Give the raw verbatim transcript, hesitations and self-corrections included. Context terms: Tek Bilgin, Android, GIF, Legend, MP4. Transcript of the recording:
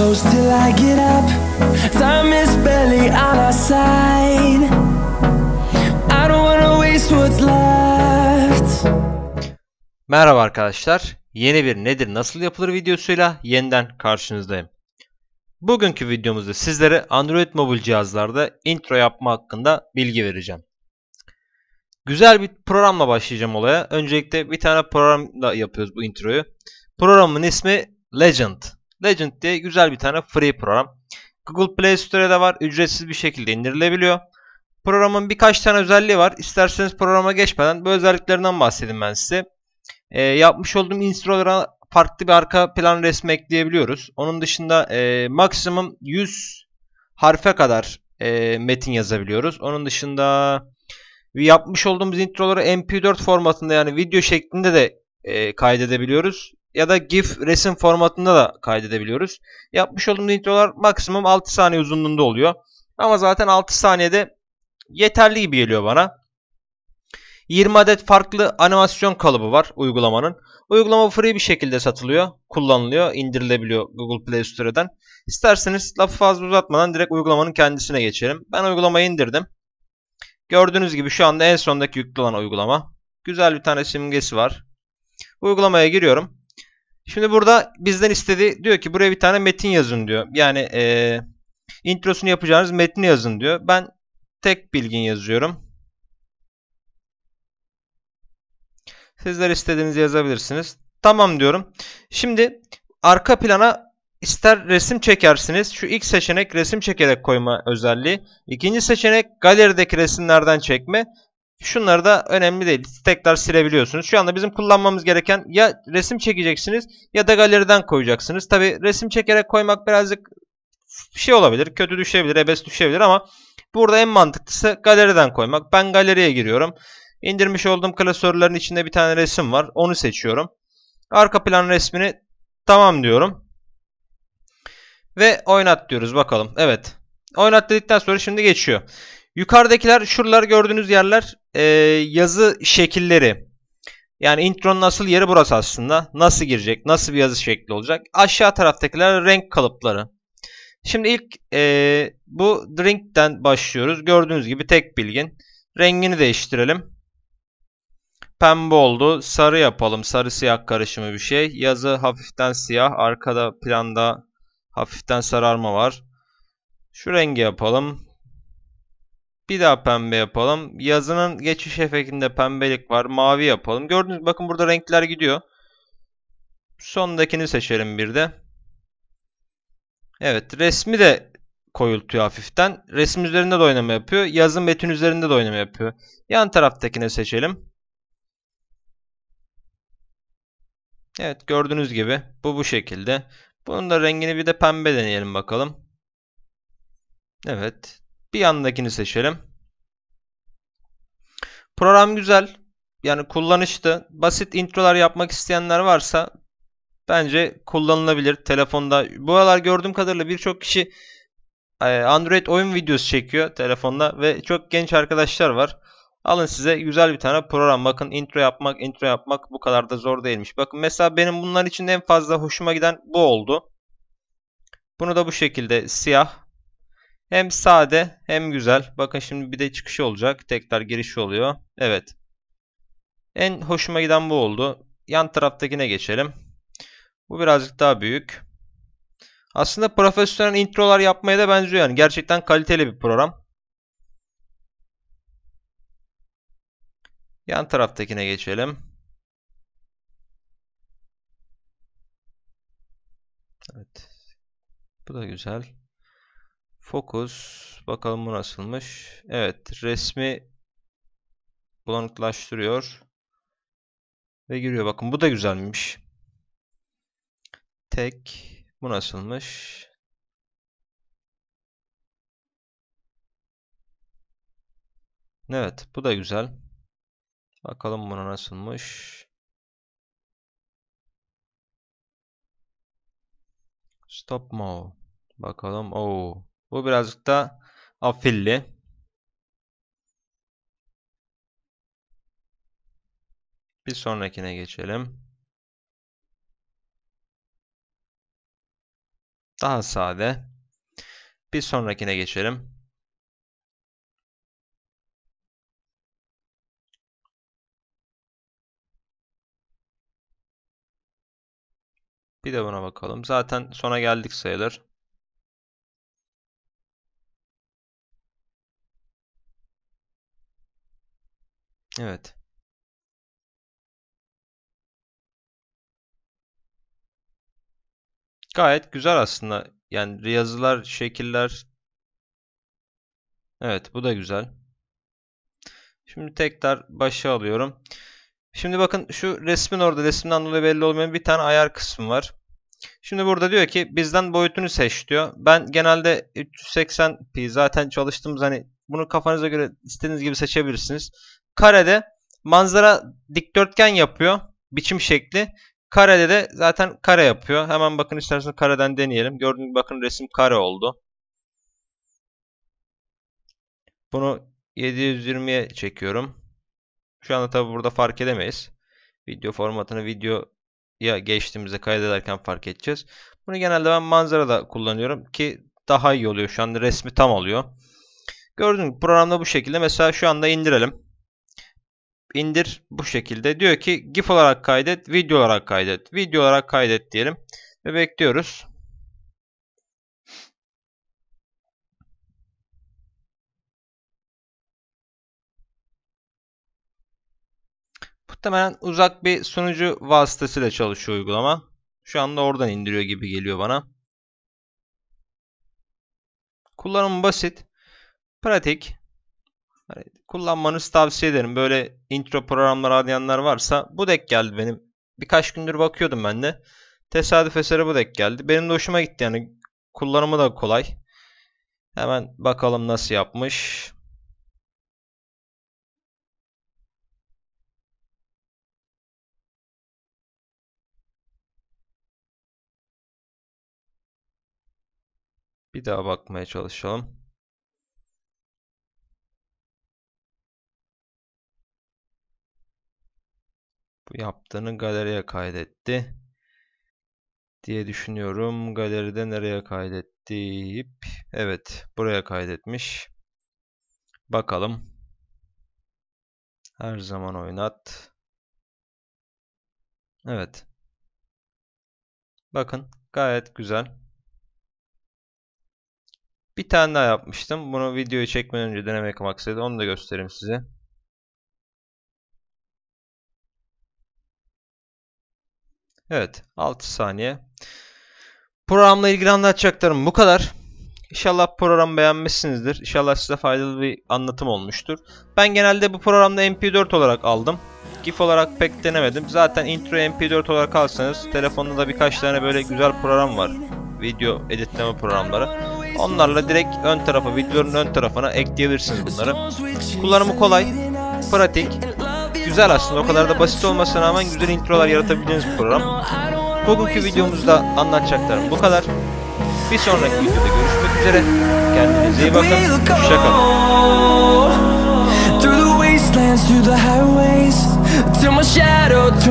close till I get up. Time is barely on our side. I don't wanna waste what's left. Merhaba arkadaşlar. Yeni bir nedir nasıl yapılır videosuyla yeniden karşınızdayım. Bugünkü videomuzda sizlere Android mobil cihazlarda intro yapma hakkında bilgi vereceğim. Güzel bir programla başlayacağım olaya. Öncelikle bir tane programla yapıyoruz bu introyu. Programın ismi Legend. Legend diye güzel bir tane free program. Google Play Store'da var. Ücretsiz bir şekilde indirilebiliyor. Programın birkaç tane özelliği var. İsterseniz programa geçmeden bu özelliklerinden bahsedeyim ben size. E, yapmış olduğum instrolara farklı bir arka plan resmi ekleyebiliyoruz. Onun dışında e, maksimum yüz harfe kadar e, metin yazabiliyoruz. Onun dışında yapmış olduğumuz introları M P dört formatında, yani video şeklinde de e, kaydedebiliyoruz. Ya da GIF resim formatında da kaydedebiliyoruz. Yapmış olduğumuz introlar maksimum altı saniye uzunluğunda oluyor. Ama zaten altı saniyede yeterli gibi geliyor bana. yirmi adet farklı animasyon kalıbı var uygulamanın. Uygulama free bir şekilde satılıyor, kullanılıyor, indirilebiliyor Google Play Store'dan. İsterseniz lafı fazla uzatmadan direkt uygulamanın kendisine geçelim. Ben uygulamayı indirdim. Gördüğünüz gibi şu anda en sondaki yüklü olan uygulama. Güzel bir tane simgesi var. Uygulamaya giriyorum. Şimdi burada bizden istediği, diyor ki buraya bir tane metin yazın diyor. Yani e, introsunu yapacağınız metni yazın diyor. Ben tek bilgin yazıyorum. Sizler istediğinizi yazabilirsiniz. Tamam diyorum. Şimdi arka plana ister resim çekersiniz. Şu ilk seçenek resim çekerek koyma özelliği. İkinci seçenek galerideki resimlerden çekme. Şunları da önemli değil. Tekrar silebiliyorsunuz. Şu anda bizim kullanmamız gereken ya resim çekeceksiniz ya da galeriden koyacaksınız. Tabi resim çekerek koymak birazcık şey olabilir. Kötü düşebilir, ebes düşebilir ama burada en mantıklısı galeriden koymak. Ben galeriye giriyorum. İndirmiş olduğum klasörlerin içinde bir tane resim var. Onu seçiyorum. Arka plan resmini tamam diyorum. Ve oynat diyoruz bakalım. Evet. Oynat dedikten sonra şimdi geçiyor. Yukarıdakiler, şuralar gördüğünüz yerler e, yazı şekilleri. Yani intronun asıl yeri burası aslında. Nasıl girecek? Nasıl bir yazı şekli olacak? Aşağı taraftakiler renk kalıpları. Şimdi ilk e, bu drink'ten başlıyoruz. Gördüğünüz gibi tek bilgin. Rengini değiştirelim. Pembe oldu. Sarı yapalım. Sarı siyah karışımı bir şey. Yazı hafiften siyah. Arkada planda hafiften sararma var. Şu rengi yapalım. Bir daha pembe yapalım. Yazının geçiş efektinde pembelik var. Mavi yapalım. Gördünüz mü? Bakın burada renkler gidiyor. Sondakini seçelim bir de. Evet. Resmi de koyultuyor hafiften. Resim üzerinde de oynama yapıyor. Yazı metin üzerinde de oynama yapıyor. Yan taraftakini seçelim. Evet. Gördüğünüz gibi. Bu bu şekilde. Bunun da rengini bir de pembe deneyelim bakalım. Evet. Bir yandakini seçelim. Program güzel. Yani kullanışlı. Basit introlar yapmak isteyenler varsa bence kullanılabilir telefonda. Bu aralar gördüğüm kadarıyla birçok kişi Android oyun videosu çekiyor telefonda ve çok genç arkadaşlar var. Alın size güzel bir tane program. Bakın intro yapmak, intro yapmak bu kadar da zor değilmiş. Bakın mesela benim bunlar için en fazla hoşuma giden bu oldu. Bunu da bu şekilde siyah. Hem sade hem güzel. Bakın şimdi bir de çıkışı olacak. Tekrar girişi oluyor. Evet. En hoşuma giden bu oldu. Yan taraftakine geçelim. Bu birazcık daha büyük. Aslında profesyonel introlar yapmaya da benziyor. Yani gerçekten kaliteli bir program. Yan taraftakine geçelim. Evet. Bu da güzel. Fokus. Bakalım bu nasılmış. Evet. Resmi bulanıklaştırıyor. Ve giriyor. Bakın bu da güzelmiş. Tek. Bu nasılmış? Evet. Bu da güzel. Bakalım buna nasılmış. Stop mo. Bakalım. Oo. Bu birazcık da afilli. Bir sonrakine geçelim. Daha sade. Bir sonrakine geçelim. Bir de buna bakalım. Zaten sona geldik sayılır. Evet. Gayet güzel aslında. Yani yazılar, şekiller. Evet, bu da güzel. Şimdi tekrar başa alıyorum. Şimdi bakın şu resmin orada, resimden dolayı belli olmayan bir tane ayar kısmı var. Şimdi burada diyor ki bizden boyutunu seç diyor. Ben genelde üç yüz seksen p zaten çalıştığımız, hani bunu kafanıza göre istediğiniz gibi seçebilirsiniz. Karede manzara dikdörtgen yapıyor biçim şekli. Karede de zaten kare yapıyor. Hemen bakın isterseniz kareden deneyelim. Gördüğünüz gibi bakın resim kare oldu. Bunu yedi yüz yirmiye çekiyorum. Şu anda tabi burada fark edemeyiz. Video formatını videoya geçtiğimizde kaydederken fark edeceğiz. Bunu genelde ben manzarada kullanıyorum ki daha iyi oluyor. Şu anda resmi tam oluyor. Gördüğünüz gibi programda bu şekilde. Mesela şu anda indirelim. İndir bu şekilde. Diyor ki GIF olarak kaydet, video olarak kaydet, video olarak kaydet diyelim. Ve bekliyoruz. Muhtemelen uzak bir sunucu vasıtasıyla çalışıyor uygulama. Şu anda oradan indiriyor gibi geliyor bana. Kullanımı basit, pratik. Kullanmanızı tavsiye ederim. Böyle intro programları arayanlar varsa bu denk geldi benim. Birkaç gündür bakıyordum ben de. Tesadüf eseri bu denk geldi. Benim de hoşuma gitti yani. Kullanımı da kolay. Hemen bakalım nasıl yapmış. Bir daha bakmaya çalışalım. Yaptığını galeriye kaydetti diye düşünüyorum. Galeride nereye kaydetti? Evet, buraya kaydetmiş. Bakalım. Her zaman oynat. Evet. Bakın gayet güzel. Bir tane daha yapmıştım. Bunu videoyu çekmeden önce denemek maksadıyla onu da göstereyim size. Evet, altı saniye. Programla ilgili anlatacaklarım bu kadar. İnşallah programı beğenmişsinizdir. İnşallah size faydalı bir anlatım olmuştur. Ben genelde bu programda M P dört olarak aldım. GIF olarak pek denemedim. Zaten intro M P dört olarak alsanız telefonda da birkaç tane böyle güzel program var. Video editleme programları. Onlarla direkt ön tarafa, videonun ön tarafına ekleyebilirsiniz bunları. Kullanımı kolay, pratik. Güzel aslında, o kadar da basit olmasına rağmen güzel introlar yaratabildiğiniz bir program. Bugünkü videomuzda anlatacaklarım bu kadar. Bir sonraki videoda görüşmek üzere. Kendinize iyi bakın. Hoşçakalın.